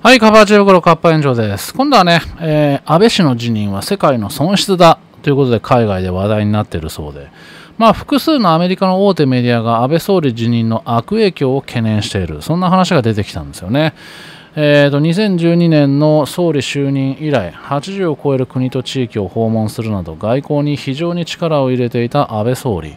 はい、カバー15、カッパ炎上です。今度はね、安倍氏の辞任は世界の損失だということで海外で話題になっているそうで、まあ複数のアメリカの大手メディアが安倍総理辞任の悪影響を懸念している、そんな話が出てきたんですよね。2012年の総理就任以来、80を超える国と地域を訪問するなど外交に非常に力を入れていた安倍総理、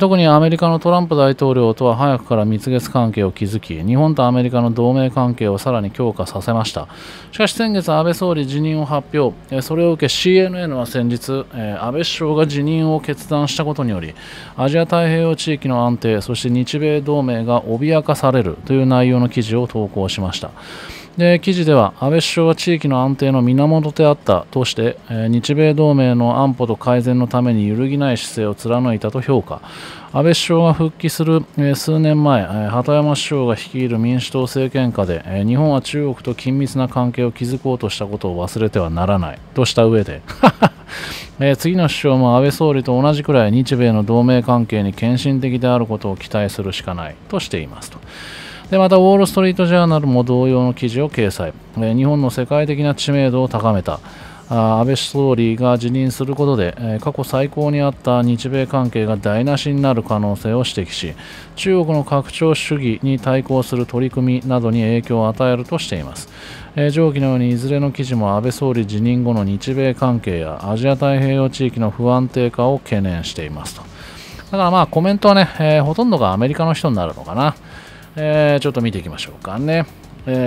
特にアメリカのトランプ大統領とは早くから蜜月関係を築き、日本とアメリカの同盟関係をさらに強化させました。しかし先月、安倍総理辞任を発表、それを受け CNN は先日、安倍首相が辞任を決断したことによりアジア太平洋地域の安定、そして日米同盟が脅かされるという内容の記事を投稿しました。で、記事では安倍首相は地域の安定の源であったとして、日米同盟の安保と改善のために揺るぎない姿勢を貫いたと評価。安倍首相が復帰する数年前、鳩山首相が率いる民主党政権下で日本は中国と緊密な関係を築こうとしたことを忘れてはならないとした上で次の首相も安倍総理と同じくらい日米の同盟関係に献身的であることを期待するしかないとしていますと。でまた、ウォール・ストリート・ジャーナルも同様の記事を掲載。日本の世界的な知名度を高めた。安倍総理が辞任することで過去最高にあった日米関係が台無しになる可能性を指摘し、中国の拡張主義に対抗する取り組みなどに影響を与えるとしています。上記のようにいずれの記事も安倍総理辞任後の日米関係やアジア太平洋地域の不安定化を懸念していますと。だからまあコメントはね、ほとんどがアメリカの人になるのかな。ちょっと見ていきましょうかね。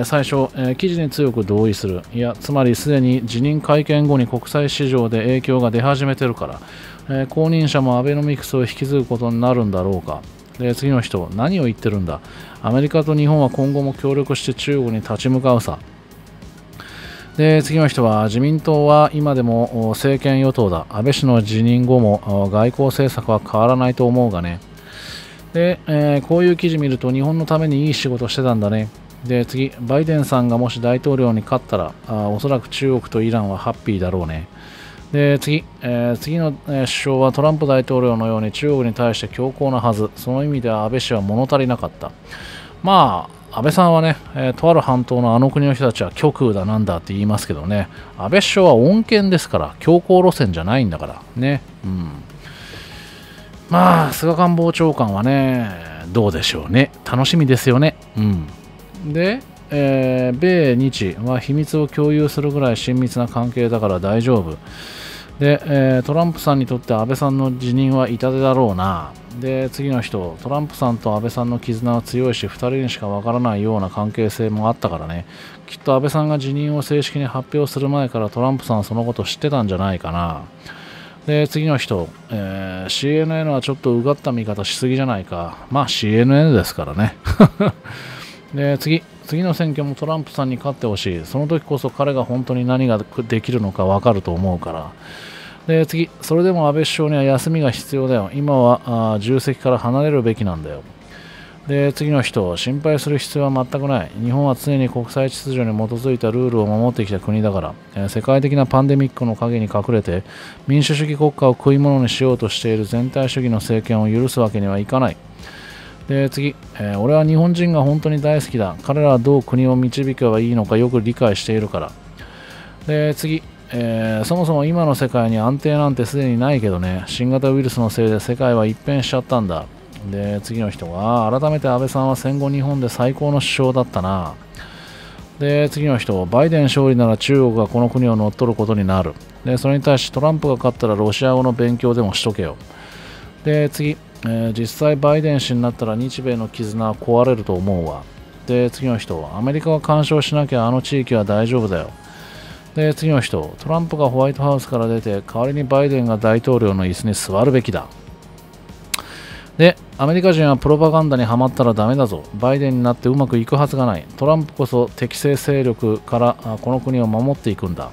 最初、記事に強く同意する。いや、つまりすでに辞任会見後に国際市場で影響が出始めてるから、後任者もアベノミクスを引き継ぐことになるんだろうか。次の人、何を言ってるんだ。アメリカと日本は今後も協力して中国に立ち向かうさ。で次の人は、自民党は今でも政権与党だ。安倍氏の辞任後も外交政策は変わらないと思うがね。でこういう記事見ると日本のためにいい仕事してたんだね。で次、バイデンさんがもし大統領に勝ったらおそらく中国とイランはハッピーだろうね。で次、次の首相はトランプ大統領のように中国に対して強硬なはず。その意味では安倍氏は物足りなかった。まあ安倍さんはね、とある半島のあの国の人たちは極右だなんだって言いますけどね、安倍首相は穏健ですから、強硬路線じゃないんだからね。まあ菅官房長官はね、どうでしょうね。楽しみですよね。で、米日は秘密を共有するぐらい親密な関係だから大丈夫で、トランプさんにとって安倍さんの辞任は痛手だろうな。で次の人、トランプさんと安倍さんの絆は強いし、2人にしかわからないような関係性もあったからね。きっと安倍さんが辞任を正式に発表する前からトランプさんはそのことを知ってたんじゃないかな。で次の人、CNN はちょっとうがった見方しすぎじゃないか。まあ CNN ですからねで次の選挙もトランプさんに勝ってほしい。その時こそ彼が本当に何ができるのか分かると思うから。で次、それでも安倍首相には休みが必要だよ。今は重責から離れるべきなんだよ。で次の人、心配する必要は全くない。日本は常に国際秩序に基づいたルールを守ってきた国だから、世界的なパンデミックの陰に隠れて民主主義国家を食い物にしようとしている全体主義の政権を許すわけにはいかない。で次、俺は日本人が本当に大好きだ。彼らはどう国を導けばいいのかよく理解しているから。で次、そもそも今の世界に安定なんてすでにないけどね。新型ウイルスのせいで世界は一変しちゃったんだ。で次の人が、改めて安倍さんは戦後日本で最高の首相だったな。で次の人、バイデン勝利なら中国がこの国を乗っ取ることになる。でそれに対しトランプが勝ったらロシア語の勉強でもしとけよ。で次、実際バイデン氏になったら日米の絆は壊れると思うわ。で次の人、アメリカが干渉しなきゃあの地域は大丈夫だよ。で次の人、トランプがホワイトハウスから出て代わりにバイデンが大統領の椅子に座るべきだ。でアメリカ人はプロパガンダにはまったらダメだぞ。バイデンになってうまくいくはずがない。トランプこそ敵性勢力からこの国を守っていくんだ。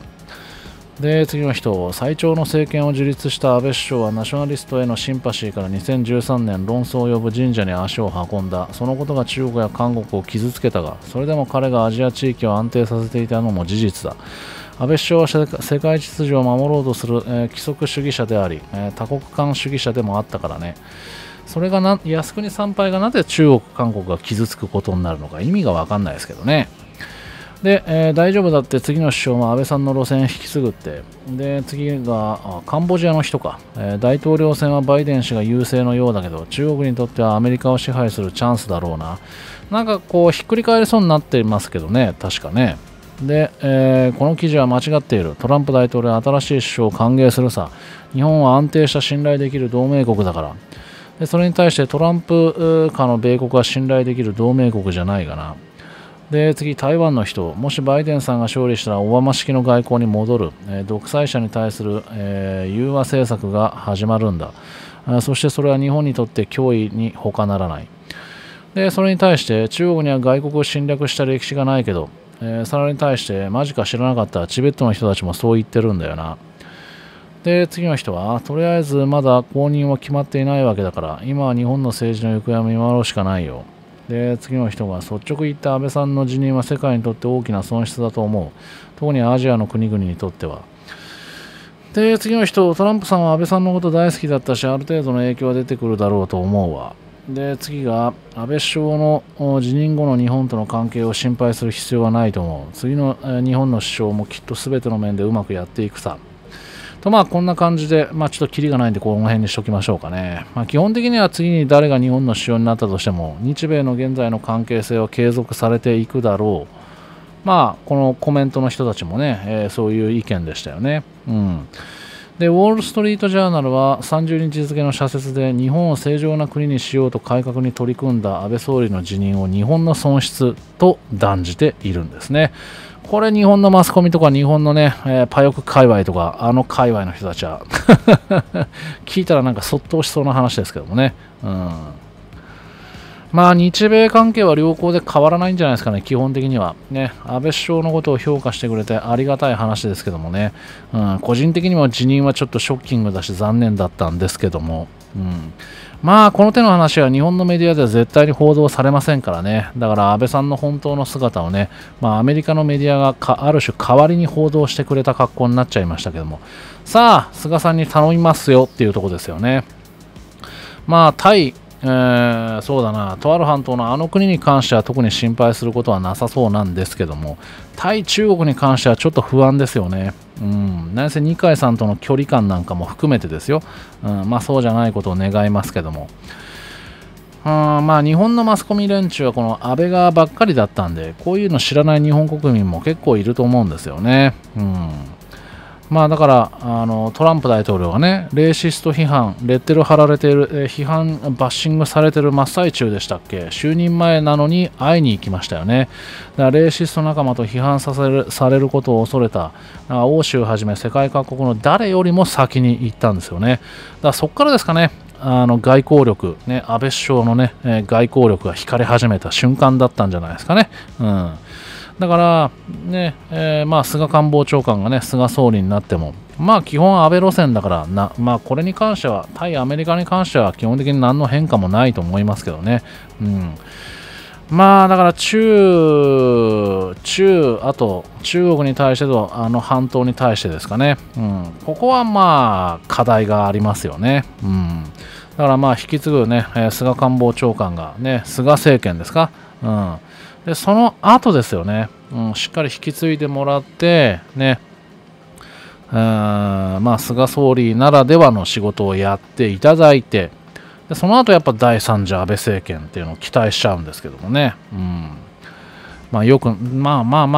で次の人、最長の政権を樹立した安倍首相はナショナリストへのシンパシーから2013年論争を呼ぶ神社に足を運んだ。そのことが中国や韓国を傷つけたが、それでも彼がアジア地域を安定させていたのも事実だ。安倍首相は世界秩序を守ろうとする、規則主義者であり、多国間主義者でもあったからね。それが靖国参拝がなぜ中国、韓国が傷つくことになるのか、意味が分かんないですけどね。で、大丈夫だって次の首相も安倍さんの路線引き継ぐって、で次がカンボジアの人か、大統領選はバイデン氏が優勢のようだけど、中国にとってはアメリカを支配するチャンスだろうな、なんかこうひっくり返りそうになっていますけどね、確かね。で、この記事は間違っている。トランプ大統領は新しい首相を歓迎するさ。日本は安定した信頼できる同盟国だから。でそれに対してトランプ下の米国は信頼できる同盟国じゃないかな。で次、台湾の人。もしバイデンさんが勝利したらオバマ式の外交に戻る。独裁者に対する、融和政策が始まるんだ。そしてそれは日本にとって脅威に他ならない。でそれに対して中国には外国を侵略した歴史がないけど、それに対してマジか知らなかった、チベットの人たちもそう言ってるんだよな。で次の人はとりあえずまだ後任は決まっていないわけだから、今は日本の政治の行方を見守るしかないよ。で次の人が率直言った安倍さんの辞任は世界にとって大きな損失だと思う、特にアジアの国々にとっては。で次の人、トランプさんは安倍さんのこと大好きだったし、ある程度の影響は出てくるだろうと思うわ。で次が安倍首相の辞任後の日本との関係を心配する必要はないと思う、次の日本の首相もきっと全ての面でうまくやっていくさと。まあこんな感じで、まあ、ちょっとキリがないんでこの辺にしときましょうかね。まあ、基本的には次に誰が日本の首相になったとしても日米の現在の関係性は継続されていくだろう。まあこのコメントの人たちもね、そういう意見でしたよね。うんでウォール・ストリート・ジャーナルは30日付の社説で、日本を正常な国にしようと改革に取り組んだ安倍総理の辞任を日本の損失と断じているんですね。これ日本のマスコミとか日本のね、パヨク界隈とかあの界隈の人たちは聞いたらなんかそっとしそうな話ですけどもね。うんまあ日米関係は良好で変わらないんじゃないですかね、基本的には、ね、安倍首相のことを評価してくれてありがたい話ですけどもね、うん、個人的にも辞任はちょっとショッキングだし残念だったんですけども、うん、まあこの手の話は日本のメディアでは絶対に報道されませんからね、だから安倍さんの本当の姿をね、まあ、アメリカのメディアがある種代わりに報道してくれた格好になっちゃいましたけども、さあ菅さんに頼みますよっていうところですよね。まあ対そうだな、とある半島のあの国に関しては特に心配することはなさそうなんですけども、対中国に関してはちょっと不安ですよね。うん、なんせ二階さんとの距離感なんかも含めてですよ、うん、まあそうじゃないことを願いますけども、うん、まあ日本のマスコミ連中はこの安倍側ばっかりだったんで、こういうの知らない日本国民も結構いると思うんですよね。うんまあだからトランプ大統領がねレーシスト批判レッテル貼られている、批判バッシングされている真っ最中でしたっけ、就任前なのに会いに行きましたよね。だからレーシスト仲間と批判されることを恐れた、欧州はじめ世界各国の誰よりも先に行ったんですよね。だからそこからですかね、外交力、ね、安倍首相の、ね、外交力が惹かれ始めた瞬間だったんじゃないですかね。うんだから、ねまあ、菅官房長官が、ね、菅総理になっても、まあ、基本安倍路線だからまあ、これに関しては対アメリカに関しては基本的に何の変化もないと思いますけどね。うんまあだからあと中国に対してと半島に対してですかね、うん、ここはまあ課題がありますよね。うん、だからまあ引き継ぐ、ね菅官房長官が、ね、菅政権ですか、うんでその後ですよね、うん、しっかり引き継いでもらって、ねまあ、菅総理ならではの仕事をやっていただいて、でその後やっぱ第3次安倍政権っていうのを期待しちゃうんですけどもね、うんまあ、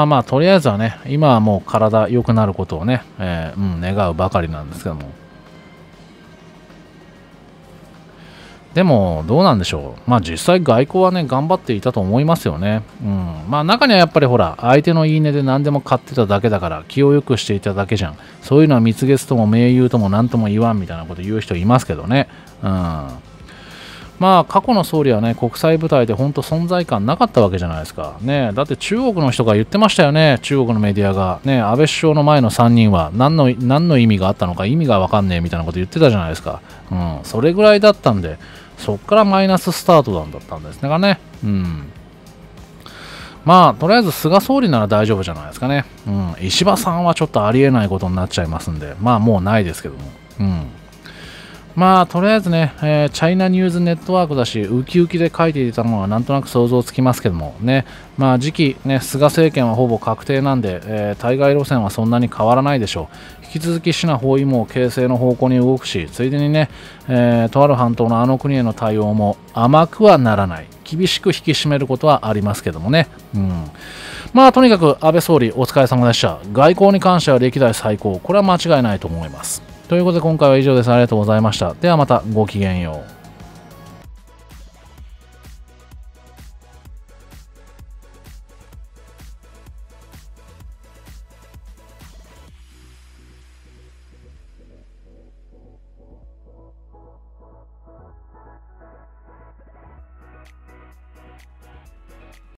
まあとりあえずはね今はもう体良くなることをね、願うばかりなんですけども。でもどうなんでしょう、まあ、実際、外交はね頑張っていたと思いますよね。うんまあ、中にはやっぱりほら相手のいいねで何でも買ってただけだから気を良くしていただけじゃん、そういうのは蜜月とも盟友とも何とも言わんみたいなこと言う人いますけどね。うんまあ過去の総理はね国際舞台で本当存在感なかったわけじゃないですかね。だって中国の人が言ってましたよね、中国のメディアがね安倍首相の前の3人は何の意味があったのか意味が分かんねえみたいなこと言ってたじゃないですか。うんそれぐらいだったんでそっからマイナススタートなんだったんですね。うんまあとりあえず菅総理なら大丈夫じゃないですかね。うん石破さんはちょっとありえないことになっちゃいますんでまあもうないですけども。うんまあとりあえずね、チャイナニューズネットワークだし、ウキウキで書いていたのはなんとなく想像つきますけどもね、まあ次期、ね、菅政権はほぼ確定なんで、対外路線はそんなに変わらないでしょう。引き続き支那包囲網形成の方向に動くし、ついでにね、とある半島のあの国への対応も甘くはならない、厳しく引き締めることはありますけどもね、うん、まあとにかく安倍総理お疲れ様でした。外交に関しては歴代最高、これは間違いないと思います。ということで今回は以上です。ありがとうございました。ではまた、ごきげんよう。